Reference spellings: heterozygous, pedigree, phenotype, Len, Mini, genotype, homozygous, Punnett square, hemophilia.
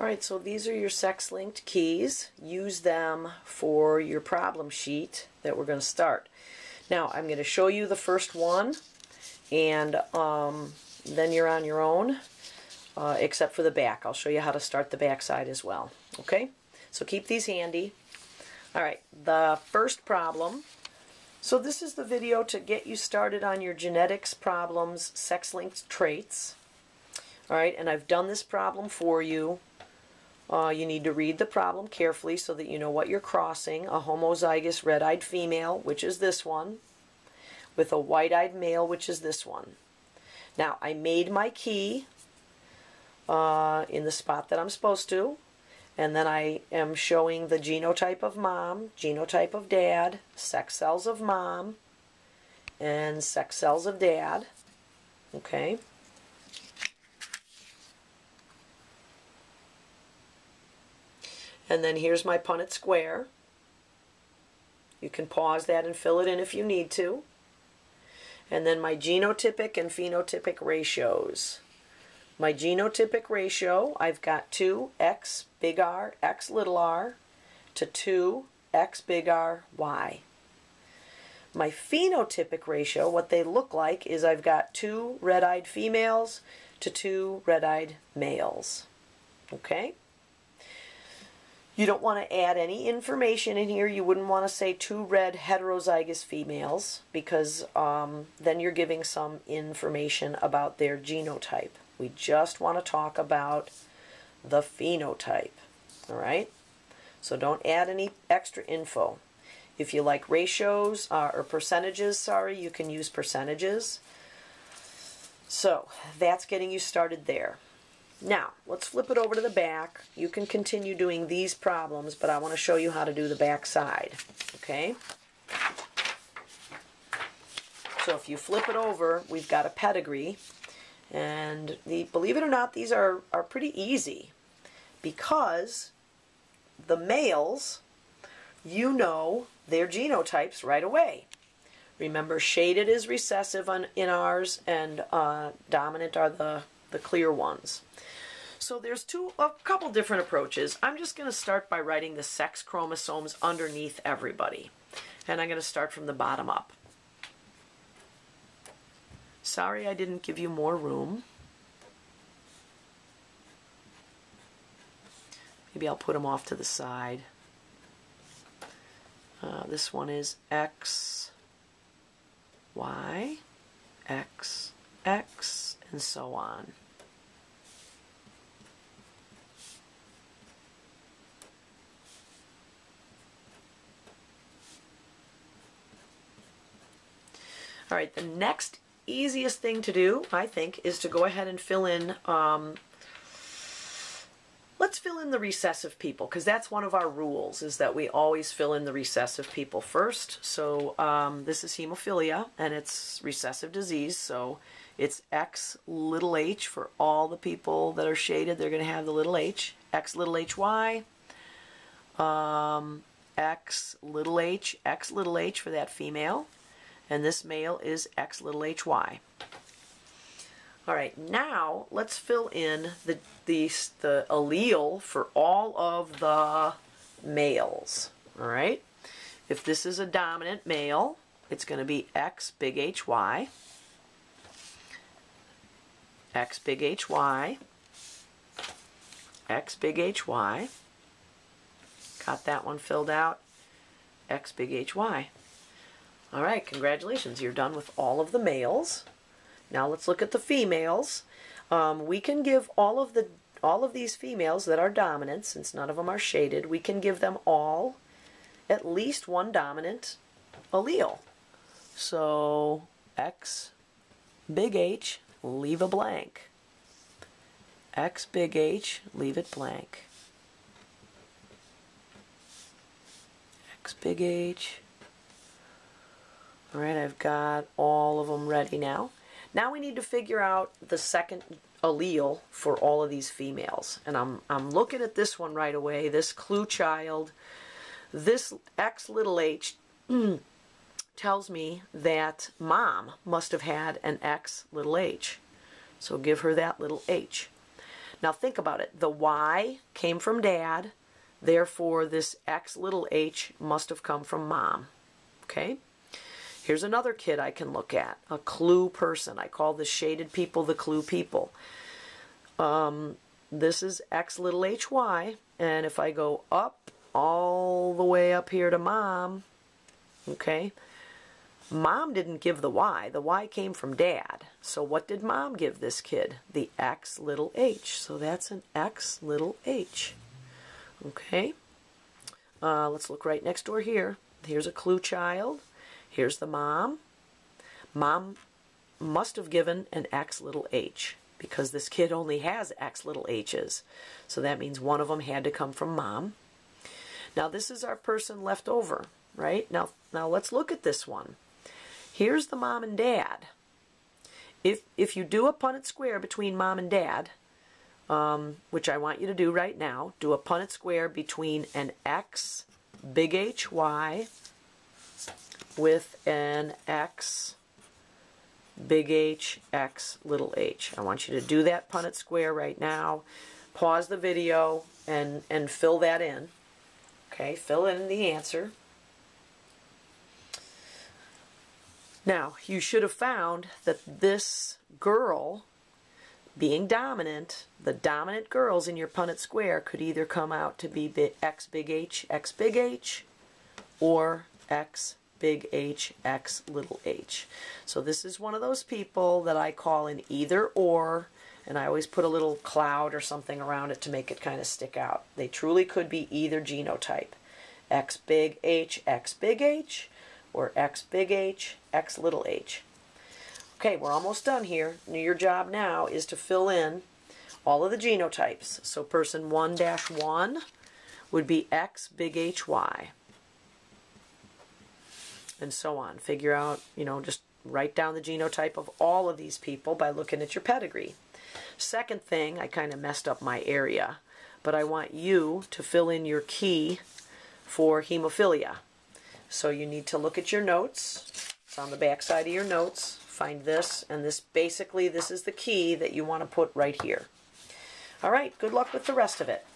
All right, so these are your sex-linked keys. Use them for your problem sheet that we're going to start. Now, I'm going to show you the first one, and then you're on your own, except for the back. I'll show you how to start the back side as well, okay? So keep these handy. All right, the first problem. So this is the video to get you started on your genetics problems, sex-linked traits. All right, and I've done this problem for you. You need to read the problem carefully so that you know what you're crossing. A homozygous red-eyed female, which is this one, with a white-eyed male, which is this one. Now, I made my key in the spot that I'm supposed to, and then I am showing the genotype of mom, genotype of dad, sex cells of mom, and sex cells of dad. Okay. And then here's my Punnett square. You can pause that and fill it in if you need to. And then my genotypic and phenotypic ratios. My genotypic ratio, I've got 2x big R, x little r, to 2x big R, y. My phenotypic ratio, what they look like, is I've got 2 red-eyed females to 2 red-eyed males. Okay? You don't want to add any information in here. You wouldn't want to say 2 red heterozygous females, because then you're giving some information about their genotype. We just want to talk about the phenotype, all right? So don't add any extra info. If you like ratios or percentages, you can use percentages. So that's getting you started there. Now, let's flip it over to the back. You can continue doing these problems, but I want to show you how to do the back side, okay? So if you flip it over, we've got a pedigree. And believe it or not, these are pretty easy, because the males, you know their genotypes right away. Remember, shaded is recessive in ours, and dominant are the clear ones. So there's a couple different approaches. I'm just going to start by writing the sex chromosomes underneath everybody. And I'm going to start from the bottom up. Sorry I didn't give you more room. Maybe I'll put them off to the side. This one is X, Y, X, X, and so on. All right, the next easiest thing to do, I think, is to go ahead and fill in, let's fill in the recessive people, because that's one of our rules, is that we always fill in the recessive people first. So this is hemophilia, and it's recessive disease, so it's X little h for all the people that are shaded. They're going to have the little h, X little h y, X little h for that female. And this male is X little h y. All right, now let's fill in the allele for all of the males. All right, if this is a dominant male, it's going to be X big H Y, X big H Y, X big H Y. Got that one filled out. X big H Y. All right, congratulations. You're done with all of the males. Now let's look at the females. We can give all of these females that are dominant, since none of them are shaded, we can give them all at least one dominant allele. So X big H, leave a blank. X big H, leave it blank. X big H. All right, I've got all of them ready now. Now we need to figure out the second allele for all of these females. And I'm looking at this one right away, this clue child. This X little h tells me that mom must have had an X little h. So give her that little h. Now think about it. The Y came from dad, therefore this X little h must have come from mom. Okay? Here's another kid I can look at, a clue person. I call the shaded people the clue people. This is X little h y, and if I go up all the way up here to mom, okay, mom didn't give the Y. The Y came from dad. So what did mom give this kid? The X little h. So that's an X little h. Okay. Let's look right next door here. Here's a clue child. Here's the mom. Mom must have given an X little h because this kid only has X little h's. So that means one of them had to come from mom. Now this is our person left over, right? Now let's look at this one. Here's the mom and dad. If you do a Punnett square between mom and dad, which I want you to do right now, do a Punnett square between an X big H Y with an X big H X little h. I want you to do that Punnett square right now. Pause the video and fill that in. Okay, fill in the answer. Now, you should have found that this girl, being dominant, the dominant girls in your Punnett square could either come out to be X big H, or X big H, X little h. So this is one of those people that I call an either or, and I always put a little cloud or something around it to make it kind of stick out. They truly could be either genotype, X big H, X big H, or X big H, X little h. Okay, we're almost done here. Your job now is to fill in all of the genotypes. So person 1-1 would be X big H Y, and so on. Figure out, you know, just write down the genotype of all of these people by looking at your pedigree. Second thing, I kind of messed up my area, but I want you to fill in your key for hemophilia. So you need to look at your notes. It's on the back side of your notes. Find this, and this basically, this is the key that you want to put right here. All right, good luck with the rest of it.